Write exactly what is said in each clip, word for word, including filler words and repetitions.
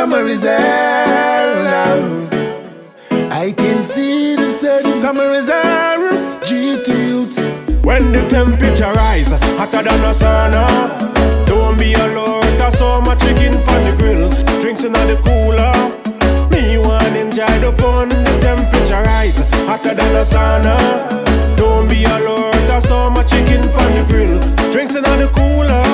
summer is here now. I can see the sun, summer is here. G T Youths. When the temperature rise, hotter than a sauna, don't be alert, I saw my chicken on the grill, drinks in the cooler. Me wanna enjoy the fun. The temperature rise, hotter than a sauna, don't be alert, I saw my chicken on the grill, drinks in the cooler.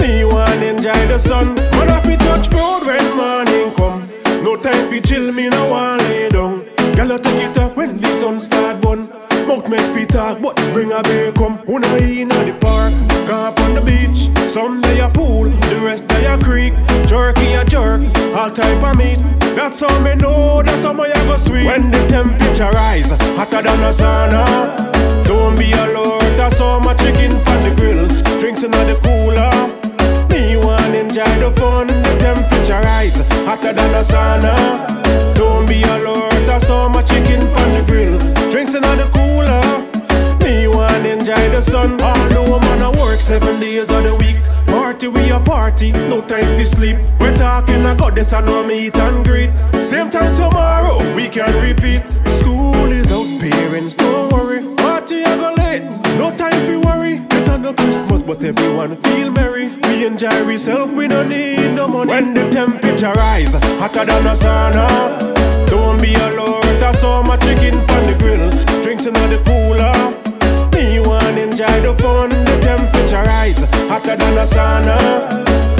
Me wanna enjoy the sun. Man up we touch road when morning come. No time for chill, me no wanna lay down. Gala take it up when the sun start burn. Mouth make me talk, but bring a beer come. Who know in the park, camp on the beach. Some day a pool, the rest day a creek. Jerky a jerk, all type of meat. That's how me know, that's how my go sweet. When the temperature rise, hotter than a sauna, don't be alert, that's how my chicken on the grill, drinks in the cooler. Me wanna enjoy the fun. The temperature rise, hotter than a sauna, don't be alert, that's how my chicken on the grill, drinks in the cooler. Enjoy the sun. Although man I work seven days of the week, party we a party, no time to sleep. We're talking a goddess and no meet and greet. Same time tomorrow, we can repeat. School is out, parents don't worry. Party a go late, no time to worry. It's not no Christmas but everyone feel merry. We enjoy ourselves, we don't need no money. When the temperature rise, hotter than a sauna, don't be alert, I saw my chicken on the grill, drinks in the cooler. Me wanna enjoy the fun. The temperature rise, hotter than a sauna,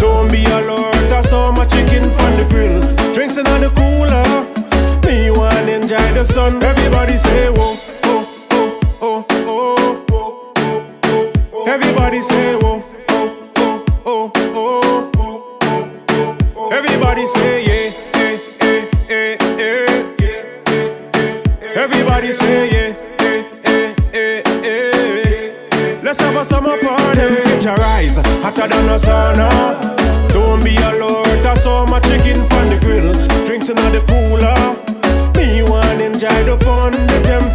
don't be alert, I saw my chicken on the grill, drinks in the cooler. Me wanna enjoy the sun. Everybody say whoa, oh, oh, oh, oh, oh, oh, oh. Everybody say whoa, oh, oh, oh, oh, oh, oh, oh. Everybody say yeah, eh, eh, eh, eh. Everybody say yeah. Let's have a summer party. Temperature rise, hotter than a sauna, don't be alert, I saw my chicken on the grill, drinks in the cooler. Me wanna enjoy the fun. The